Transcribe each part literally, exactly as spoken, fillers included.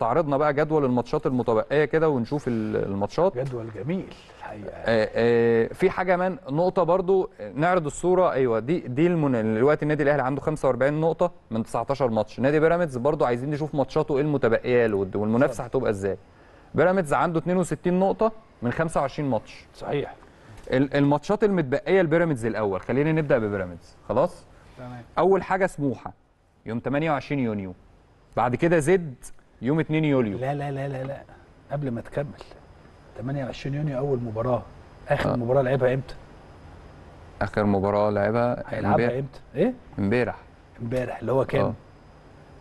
تعرضنا بقى جدول الماتشات المتبقيه كده ونشوف الماتشات. جدول جميل الحقيقه. آه آه في حاجه من نقطه برضو نعرض الصوره. ايوه دي دي المن... دلوقتي النادي الاهلي عنده خمسة وأربعين نقطه من تسعتاشر ماتش. نادي بيراميدز برضو عايزين نشوف ماتشاته ايه المتبقيه له والمنافسه هتبقى ازاي. بيراميدز عنده اتنين وستين نقطه من خمسة وعشرين ماتش. صحيح. الماتشات المتبقيه لبيراميدز الاول، خلينا نبدا ببيراميدز. خلاص؟ تمام. اول حاجه سموحه يوم تمنية وعشرين يونيو، بعد كده زد يوم اتنين يوليو. لا لا لا لا لا قبل ما تكمل. تمنية وعشرين يونيو اول مباراه. اخر آه. مباراه لعبها امتى؟ اخر مباراه لعبها هيلعبها امتى؟ ايه؟ امبارح. امبارح اللي هو كام؟ آه.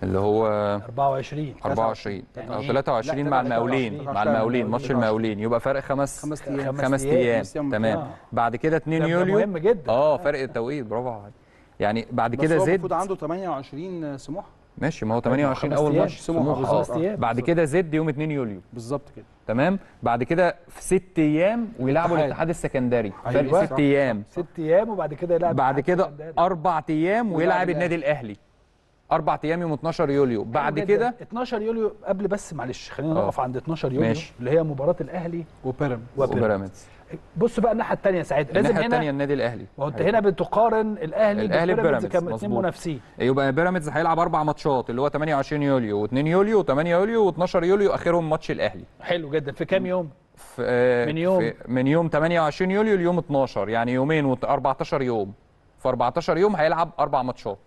اللي هو أربعة وعشرين او تلاتة وعشرين مع المقاولين. مع المقاولين ماتش المقاولين يبقى فرق خمس خمس ايام. خمس ايام تمام. آه. بعد كده اتنين يوليو مهم جدا. اه فرق التوقيت. برافو عليك. يعني بعد كده زد المفروض عنده تمنية وعشرين سموحه. ماشي ما هو تمنية وعشرين اول ماتش سموحه. آه. بعد كده زد يوم اتنين يوليو بالظبط كده. تمام. بعد كده في ست ايام ويلعبوا الاتحاد السكندري. فرق ست ايام. ست ايام وبعد كده يلعب. بعد كده اربع ايام ويلعب النادي الاهلي. أربع أيام يوم اتناشر يوليو، بعد كده اتناشر يوليو. قبل بس معلش خلينا نقف عند اتناشر يوليو ماشي. اللي هي مباراة الأهلي وبيراميدز. وبيراميدز بص بقى الناحية التانية يا سعيد. لازم الناحية التانية النادي الأهلي. وأنت هنا بتقارن الأهلي الأهلي ببيراميدز كاثنين منافسين. يبقى بيراميدز هيلعب أربع ماتشات اللي هو تمنية وعشرين يوليو واتنين يوليو وتمنية يوليو واتناشر يوليو آخرهم ماتش الأهلي. حلو جدا. في كام يوم؟ في آه من يوم في من يوم تمنية وعشرين يوليو ليوم اتناشر، يعني يومين واربعتاشر يوم. في اربعتاشر يوم هيلعب أربع ماتشات.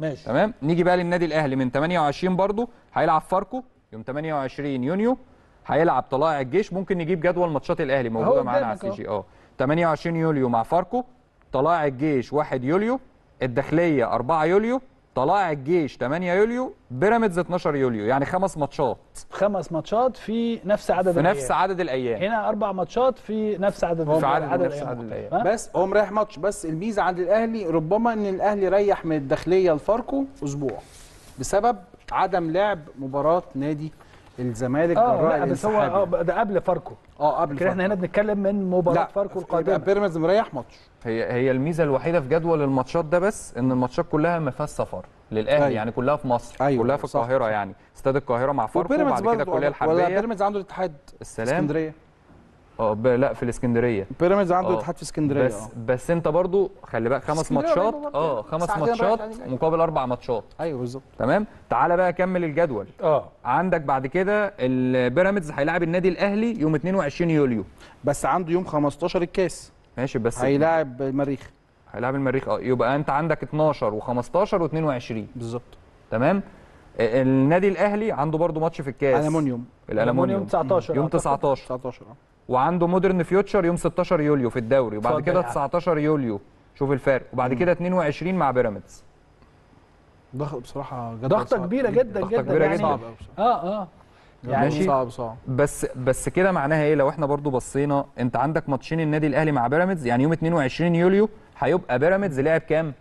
ماشي تمام. نيجي بقى للنادي الاهلي من تمنية وعشرين برضو هيلعب فاركو يوم تمنية وعشرين يونيو، هيلعب طلائع الجيش. ممكن نجيب جدول ماتشات الاهلي موجوده معانا على السي جي. اه تمنية وعشرين يوليو مع فاركو، طلائع الجيش واحد يوليو، الداخليه اربعة يوليو، طلائع الجيش تمنية يوليو، بيراميدز اتناشر يوليو. يعني خمس ماتشات. خمس ماتشات في نفس عدد في الايام. في نفس عدد الايام. هنا اربع ماتشات في نفس عدد في عدد, عدد, نفس عدد الايام. أه؟ بس هو مريح ماتش. بس الميزه عند الاهلي ربما ان الاهلي ريح من الداخليه لفاركو اسبوع بسبب عدم لعب مباراه نادي الزمالك. اه بس هو اه ده قبل فاركو. اه قبل فاركو. احنا هنا بنتكلم من مباراه فاركو القادمه. لا بيراميدز مريح ماتش. هي هي الميزه الوحيده في جدول الماتشات ده بس ان الماتشات كلها ما فيهاش سفر للاهلي. أيوة. يعني كلها في مصر. أيوة. كلها في القاهره. صح. يعني استاد القاهره مع فاركو وبعد كده الكليه الحربيه. ولا بيراميدز عنده الاتحاد السلام. اه لا في الاسكندريه. بيراميدز عنده الاتحاد في اسكندريه. بس أوه. بس انت برضو خلي بالك خمس ماتشات. اه خمس ماتشات مقابل اربع ماتشات. ايوه بالظبط. تمام. تعالى بقى كمل الجدول. اه عندك بعد كده البيراميدز هيلاعب النادي الاهلي يوم اتنين وعشرين يوليو. بس عنده يوم خمستاشر الكاس. ماشي. بس هيلاعب المريخ. هيلاعب المريخ. اه يبقى انت عندك اتناشر وخمستاشر واتنين وعشرين بالظبط. تمام. النادي الاهلي عنده برضو ماتش في الكاس. الالومنيوم. الالومنيوم تسعتاشر يوم تسعتاشر. وعنده مودرن فيوتشر يوم ستاشر يوليو في الدوري، وبعد كده تسعتاشر يوليو. شوف الفرق. وبعد كده اتنين وعشرين مع بيراميدز. ضغط بصراحه ضغطه كبيره جدا جدا. كبيره يعني جدا. اه اه يعني صعب صعب. بس بس كده معناها ايه لو احنا برضو بصينا؟ انت عندك ماتشين النادي الاهلي مع بيراميدز، يعني يوم اتنين وعشرين يوليو هيبقى بيراميدز لعب كام؟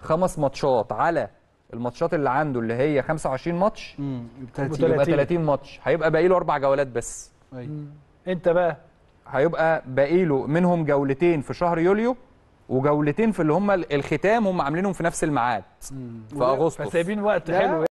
خمس ماتشات على الماتشات اللي عنده اللي هي خمسة وعشرين ماتش. امم يبقى تلاتين ماتش. هيبقى باقي له اربع جولات بس. ايوه. انت بقى هيبقى باقي له منهم جولتين في شهر يوليو وجولتين في اللي هم الختام هم عاملينهم في نفس الميعاد في اغسطس، فسايبين وقت حلو.